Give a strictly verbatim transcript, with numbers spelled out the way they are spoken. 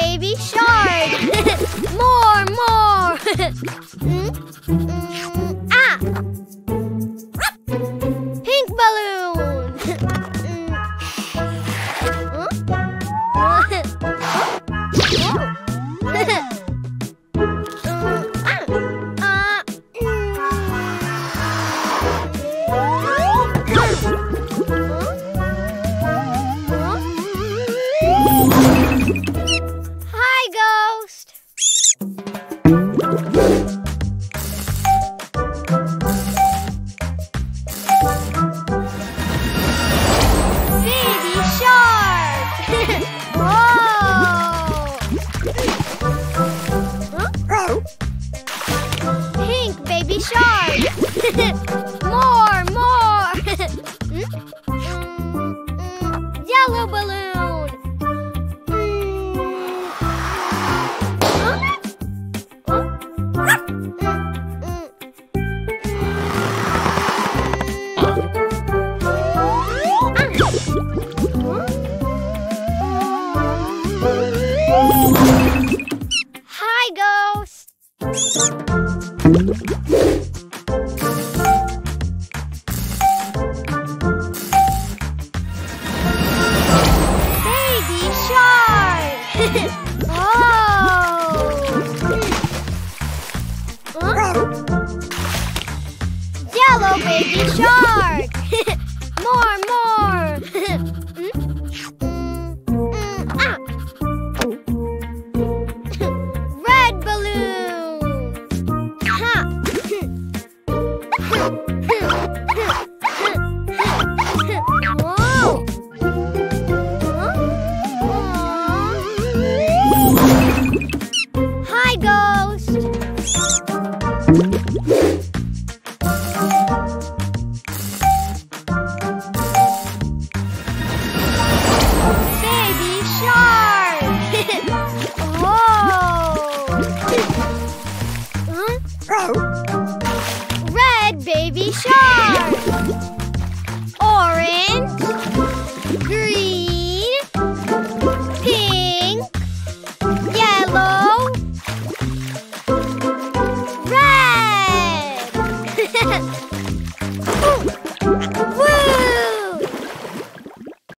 baby shark! More, more! mm, mm, ah! Pink balloon! mm. huh? mm, ah. uh, mm. More, more! mm? Mm, yellow balloon! Mm. Huh? Huh? Mm, mm. Hi, ghost! Yellow baby shark! More, more! mm? Mm, mm, ah. Red balloon! Ha. Whoa. Huh? Hi, ghost! Red baby shark!